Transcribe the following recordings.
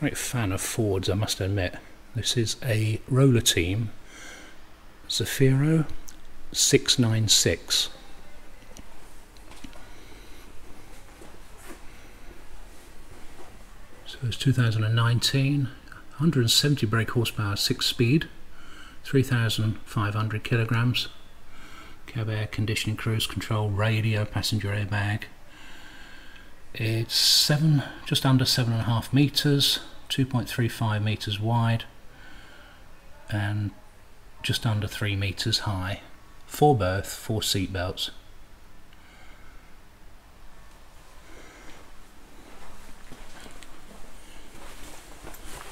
Great fan of Fords, I must admit. This is a Roller Team Zefiro 696. So it's 2019, 170 brake horsepower, 6-speed, 3,500 kilograms, cab air conditioning, cruise control, radio, passenger airbag. It's just under 7.5 meters, 2.35 meters wide, and just under 3 meters high. 4 berth, 4 seat belts.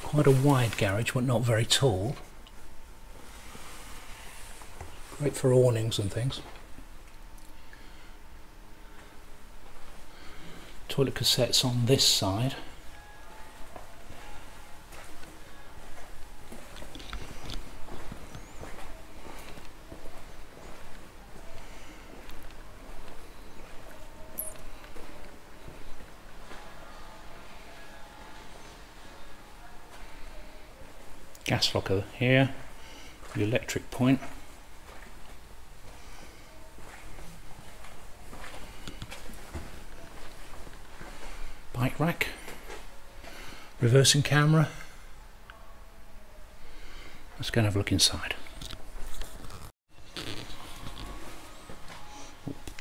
Quite a wide garage, but not very tall. Great for awnings and things. Toilet cassettes on this side. Gas locker here, the electric point. Bike rack, reversing camera. Let's go and have a look inside.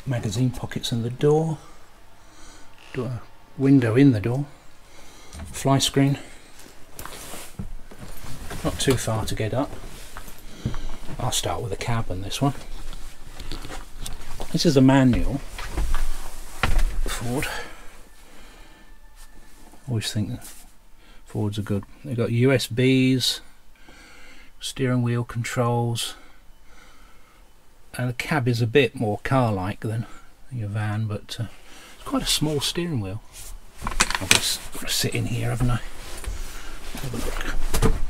Magazine pockets in the door, window in the door, fly screen. Not too far to get up. I'll start with the cab on this one. This is a manual Ford. Always think that Fords are good. They've got USBs, steering wheel controls, and the cab is a bit more car-like than your van, but it's quite a small steering wheel. I've just got to sit in here, haven't I? Have a look.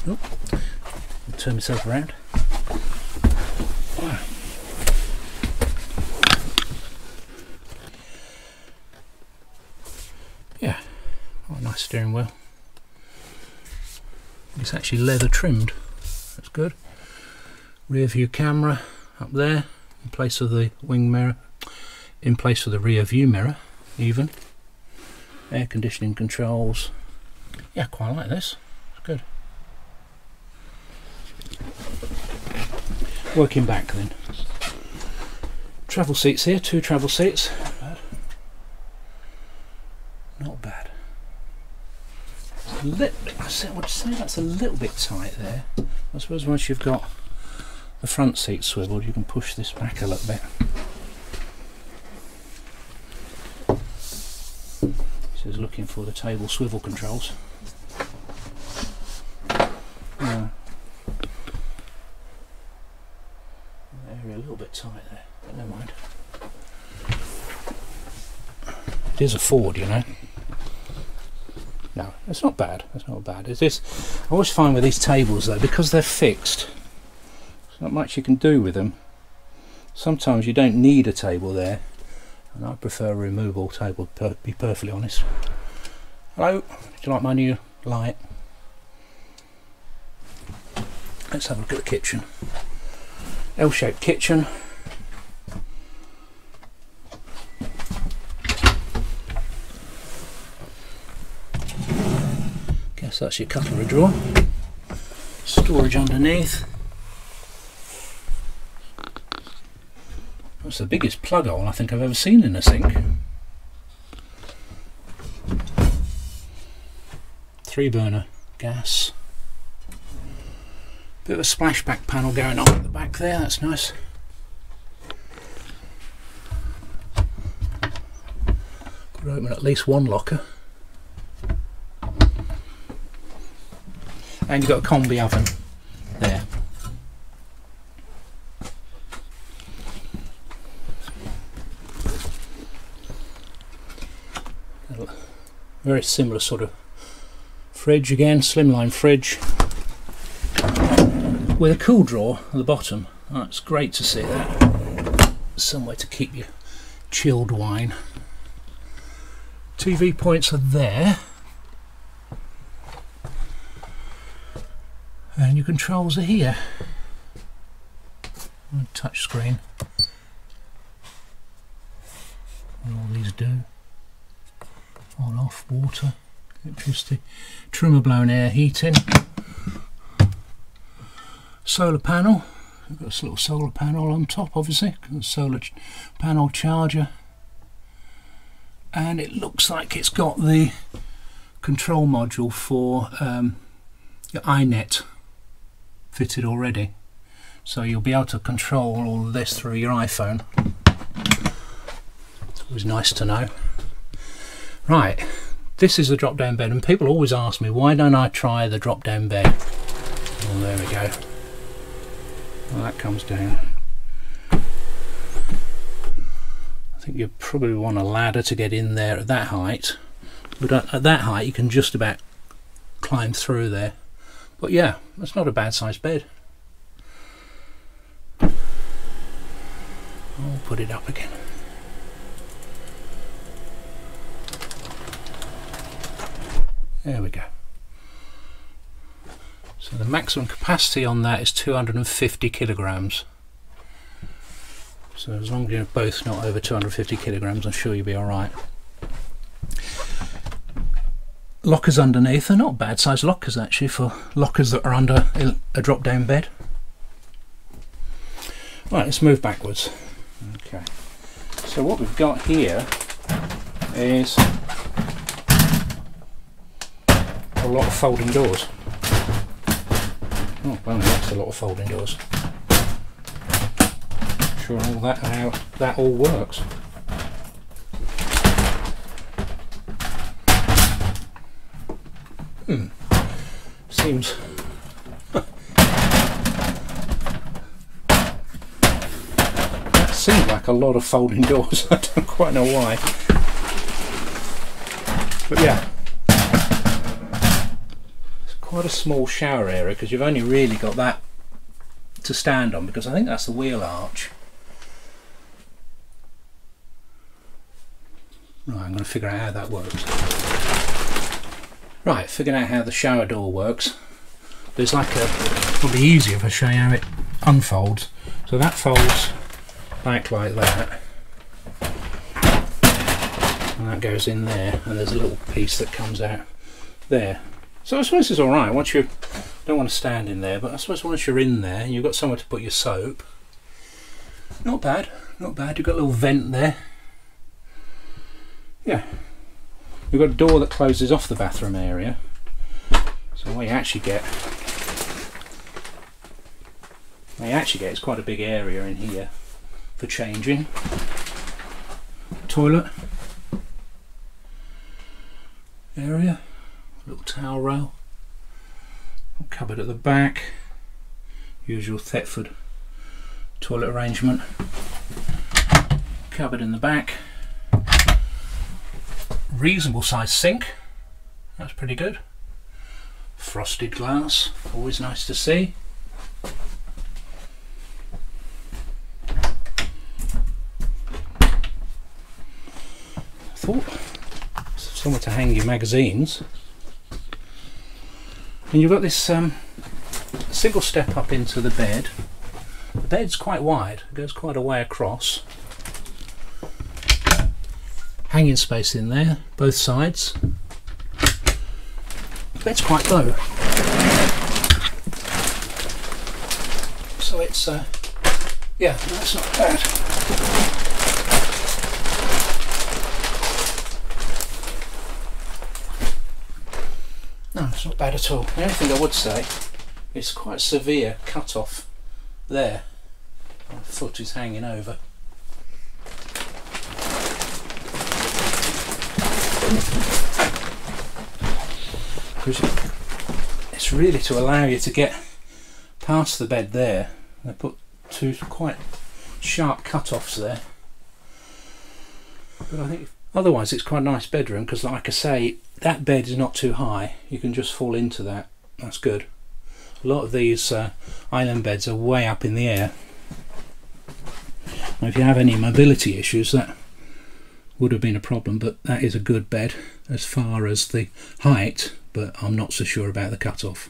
Oh, I'll turn myself around. Yeah, oh, nice steering wheel. It's actually leather trimmed, that's good. Rear view camera up there in place of the wing mirror, in place of the rear view mirror even. Air conditioning controls. Yeah, quite like this, it's good. Working back then. Travel seats here, 2 travel seats. Not bad. Not bad. It's a little bit, I would say that's a little bit tight there. I suppose once you've got the front seat swiveled, you can push this back a little bit. This is looking for the table swivel controls. Tight there, but never mind. It is a Ford, you know. No, it's not bad. It's not bad. It's this. I always find with these tables though, because they're fixed, there's not much you can do with them. Sometimes you don't need a table there, and I prefer a removable table, to be perfectly honest. Hello, do you like my new light? Let's have a look at the kitchen. L-shaped kitchen. Guess that's your cutlery drawer. Storage underneath. That's the biggest plug hole I think I've ever seen in a sink. 3 burner gas. Bit of a splashback panel going on at the back there, that's nice. Could open at least one locker. And you've got a combi oven there. Very similar sort of fridge again, slimline fridge. With a cool drawer at the bottom. Oh, it's great to see that. Somewhere to keep your chilled wine. TV points are there. and your controls are here. Touch screen. What all these do. On, off, water, electricity, Truma blown air heating, solar panel. We've got this little solar panel on top, obviously, solar panel charger, and it looks like it's got the control module for your iNet fitted already, so you'll be able to control all of this through your iPhone. It's always nice to know. Right, this is the drop down bed, and people always ask me why don't I try the drop down bed. Well, there we go. Well, that comes down. I think you probably want a ladder to get in there at that height, but at that height you can just about climb through there. But yeah, that's not a bad sized bed. I'll put it up again. There we go. So the maximum capacity on that is 250 kilograms. So as long as you're both not over 250 kilograms, I'm sure you'll be all right. Lockers underneath are not bad sized lockers actually, for lockers that are under a drop down bed. Right, let's move backwards. Okay. So what we've got here is a lot of folding doors. Oh, well, that's a lot of folding doors. I'm sure all that, how that all works. Seems that seemed like a lot of folding doors. I don't quite know why, but yeah. Quite a small shower area, because you've only really got that to stand on, because I think that's the wheel arch. Right, I'm going to figure out how that works. Right, figuring out how the shower door works. There's like a, probably easier if I show you how it unfolds. So that folds back like that, and that goes in there, and there's a little piece that comes out there. So I suppose it's alright once you don't want to stand in there, but I suppose once you're in there and you've got somewhere to put your soap, not bad, not bad. You've got a little vent there. Yeah, you've got a door that closes off the bathroom area, so what you actually get is quite a big area in here for changing. Toilet area, little towel rail, cupboard at the back, usual Thetford toilet arrangement, cupboard in the back, reasonable size sink, that's pretty good, frosted glass, always nice to see. I thought somewhere to hang your magazines. And you've got this single step up into the bed. The bed's quite wide, it goes quite a way across. Hanging space in there, both sides. The bed's quite low, so it's yeah, that's not bad. No, it's not bad at all. The only thing I would say is quite severe cut off there. My foot is hanging over. It's really to allow you to get past the bed there. They put two quite sharp cut offs there. But I think otherwise it's quite a nice bedroom, because like I say, that bed is not too high, you can just fall into that. That's good. A lot of these island beds are way up in the air, and if you have any mobility issues, that would have been a problem. But that is a good bed as far as the height, but I'm not so sure about the cut-off.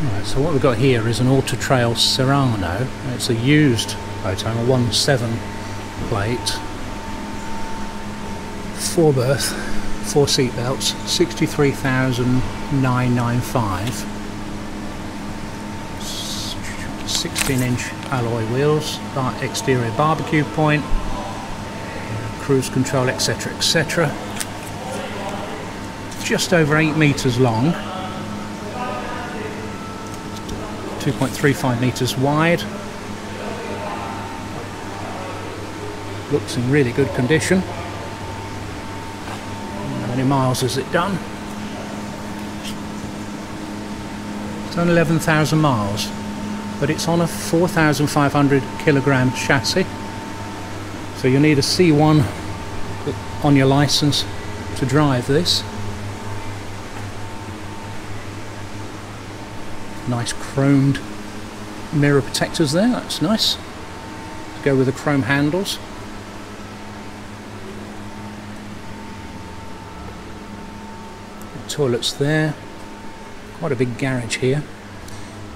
Right, so what we've got here is an Auto-Trail Serrano. It's a used Otema, 1/7 plate, 4 berth, 4 seat belts, 63,995, 16-inch alloy wheels, exterior barbecue point, cruise control, etc., etc. Just over 8 metres long, 2.35 metres wide. Looks in really good condition. How many miles has it done? It's done 11,000 miles, but it's on a 4,500 kilogram chassis. So you'll need a C1 on your license to drive this. Nice chromed mirror protectors there, that's nice. Let's go with the chrome handles. The toilets there. Quite a big garage here.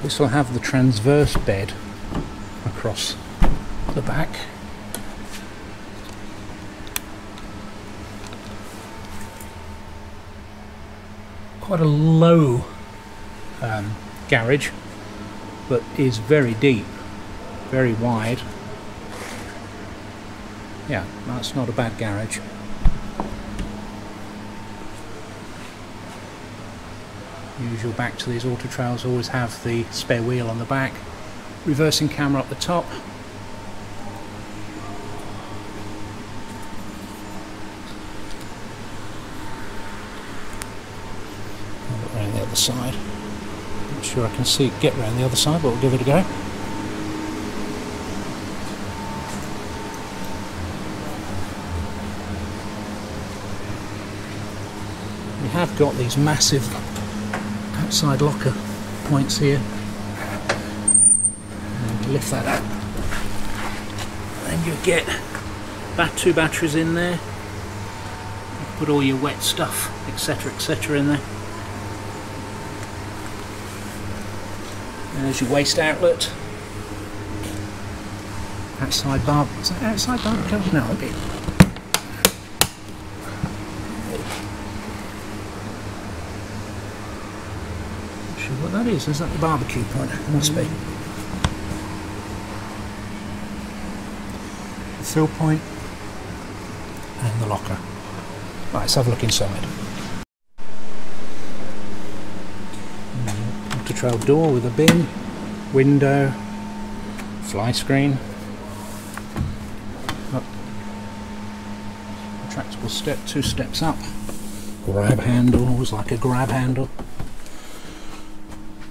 This will have the transverse bed across the back. Quite a low garage, but is very deep, very wide. Yeah, that's not a bad garage. Usual back to these auto trails, always have the spare wheel on the back, reversing camera up the top. I'll look around the other side. Not sure I can see it get round the other side, but we'll give it a go. We have got these massive outside locker points here. And lift that up. Then you get 2 batteries in there. You put all your wet stuff, etc., in there. There's your waste outlet. Outside bar. Is that outside bar? No, it'd be. Not sure what that is. Is that the barbecue point? It must be. The fill point and the locker. Right, let's have a look inside. Trail door with a bin, window, fly screen, up, retractable step, 2 steps up, grab handle, always like a grab handle.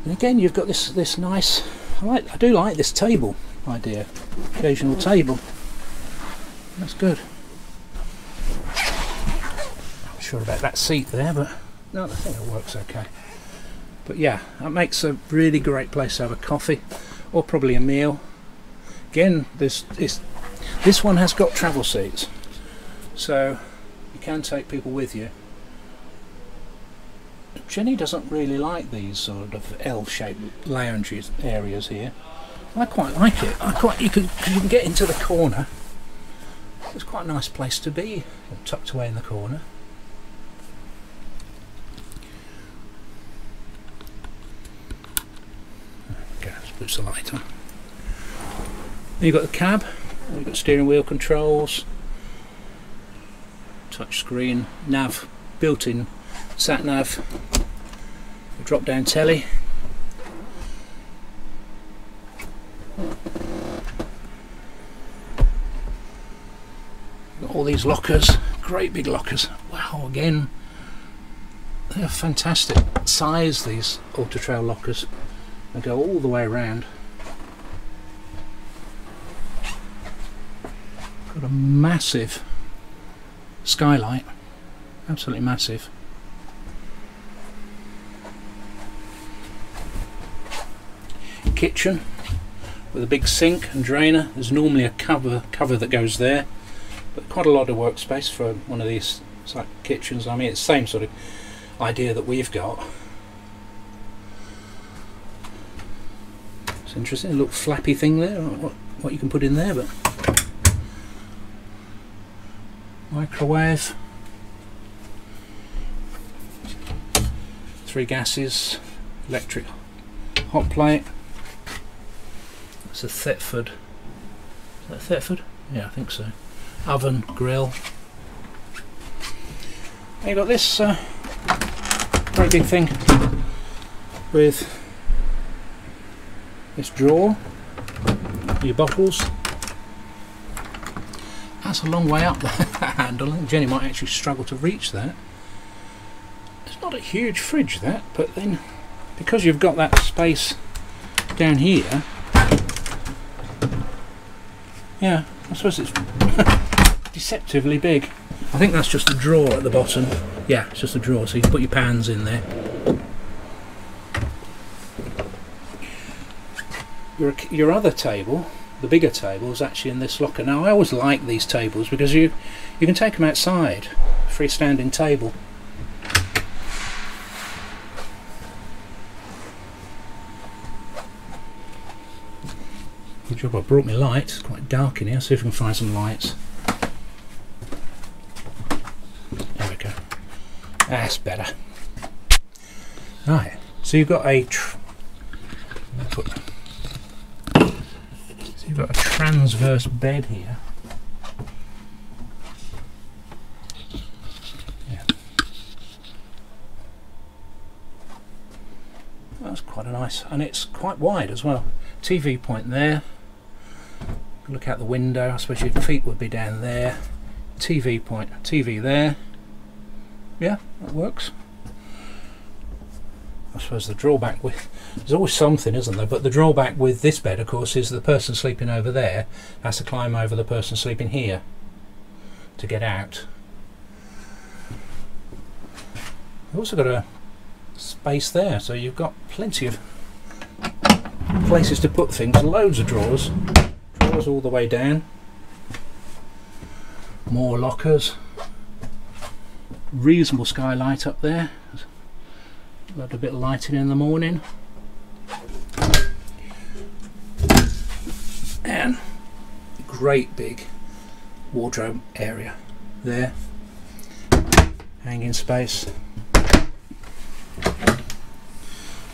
And again, you've got this nice. I do like this table idea, occasional table. That's good. Not sure about that seat there, but no, I think it works okay. But yeah, that makes a really great place to have a coffee, or probably a meal. Again, this one has got travel seats, so you can take people with you. Jenny doesn't really like these sort of L-shaped lounge areas here. I quite like it. You can get into the corner. It's quite a nice place to be, tucked away in the corner. The light on. You've got the cab, you've got steering wheel controls, touch screen, nav, built-in sat nav, drop down telly. You've got all these lockers, great big lockers. Wow, again, they're fantastic size, these Auto-Trail lockers. And go all the way around. Got a massive skylight, absolutely massive. Kitchen with a big sink and drainer. There's normally a cover that goes there, but quite a lot of workspace for one of these like kitchens. I mean, it's the same sort of idea that we've got. It's interesting, a little flappy thing there. I don't know what you can put in there, but microwave, 3 gases, electric hot plate. It's a Thetford. Is that Thetford? Yeah, I think so. Oven, grill. And you've got this very big thing with this drawer, your bottles. That's a long way up the handle. I think Jenny might actually struggle to reach that. It's not a huge fridge, that, but then because you've got that space down here, yeah, I suppose it's deceptively big. I think that's just a drawer at the bottom. Yeah, it's just a drawer, so you can put your pans in there. Your other table, the bigger table, is actually in this locker. Now I always like these tables because you can take them outside, freestanding table. Good job I brought my light, it's quite dark in here, see if we can find some lights. There we go, that's better. Right, so you've got a transverse bed here. Yeah. That's quite a nice, and it's quite wide as well. TV point there. Look out the window. I suppose your feet would be down there. TV point, TV there. Yeah, that works. I suppose the drawback with, there's always something, isn't there, but the drawback with this bed, of course, is the person sleeping over there has to climb over the person sleeping here to get out. You've also got a space there, so you've got plenty of places to put things, loads of drawers, drawers all the way down, more lockers, reasonable skylight up there. Love a bit of lighting in the morning. And great big wardrobe area there. Hanging space.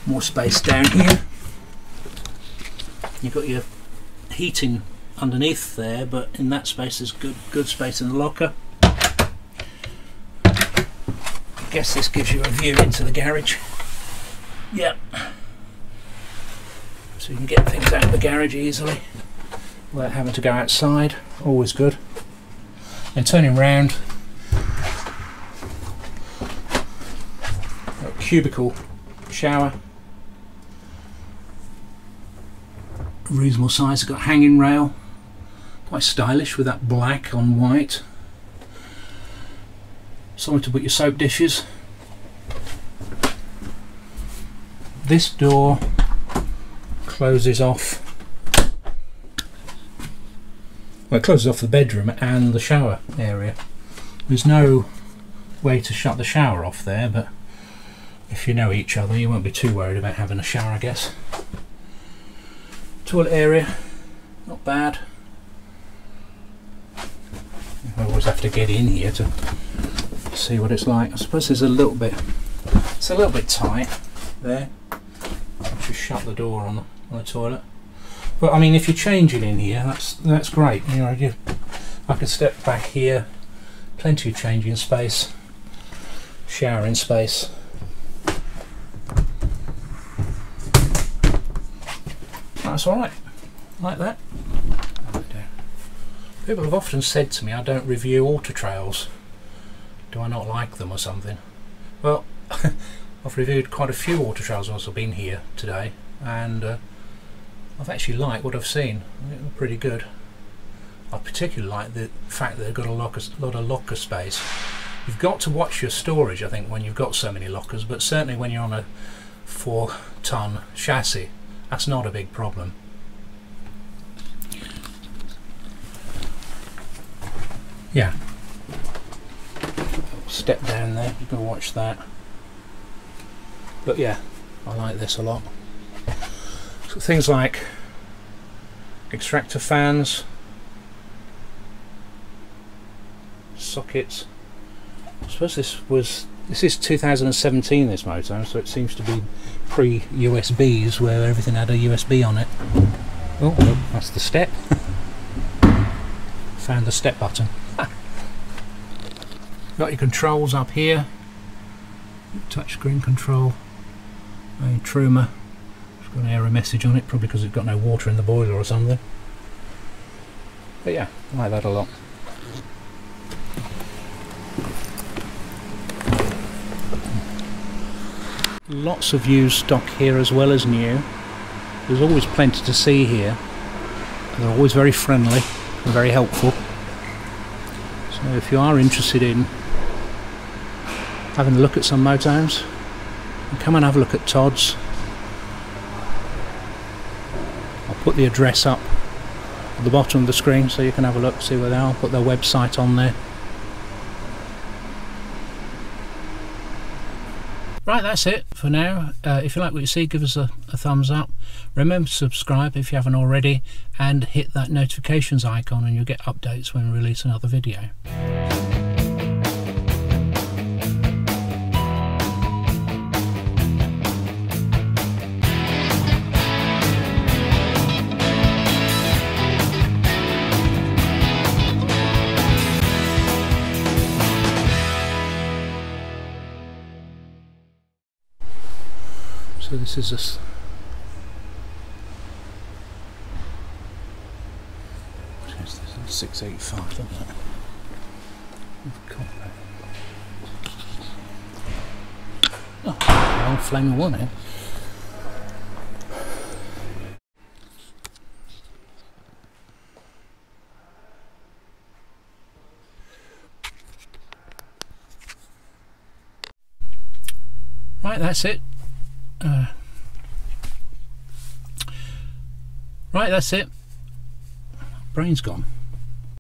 More space down here. You've got your heating underneath there, but in that space there's good space in the locker. I guess this gives you a view into the garage. Yep. So you can get things out of the garage easily without having to go outside. Always good. And turning round, a cubicle shower. Reasonable size. It's got a hanging rail. Quite stylish with that black on white. Somewhere to put your soap dishes. This door closes off. Well, it closes off the bedroom and the shower area. There's no way to shut the shower off there, but if you know each other, you won't be too worried about having a shower, I guess. Toilet area, not bad. I always have to get in here to see what it's like. I suppose there's it's a little bit tight there. Just shut the door on the toilet. But I mean, if you're changing in here, that's great. You know, I can step back here. Plenty of changing space, showering space. That's all right. Like that. People have often said to me, I don't review Auto-Trails. Do I not like them or something? Well, I've reviewed quite a few Auto-Trails once I've been here today, and I've actually liked what I've seen. They're pretty good. I particularly like the fact that they've got a lot of locker space. You've got to watch your storage, I think, when you've got so many lockers, but certainly when you're on a 4-ton chassis, that's not a big problem. Yeah. Step down there, you can watch that. But yeah, I like this a lot. So things like extractor fans, sockets. I suppose this is 2017, this motor, so it seems to be pre-USBs where everything had a USB on it. Oh, look, that's the step. Found the step button. Got your controls up here, touchscreen control, and Truma. It's got an error message on it, probably because it's got no water in the boiler or something. But yeah, I like that a lot. Lots of used stock here as well as new. There's always plenty to see here. They're always very friendly and very helpful. So if you are interested in having a look at some motorhomes, come and have a look at Todd's. I'll put the address up at the bottom of the screen so you can have a look, see where they are. I'll put their website on there. Right, that's it for now. If you like what you see, give us a thumbs up. Remember to subscribe if you haven't already, and hit that notifications icon and you'll get updates when we release another video. So this is a 685, isn't it? Oh, old flaming one here. Right, that's it. Right, that's it. Brain's gone.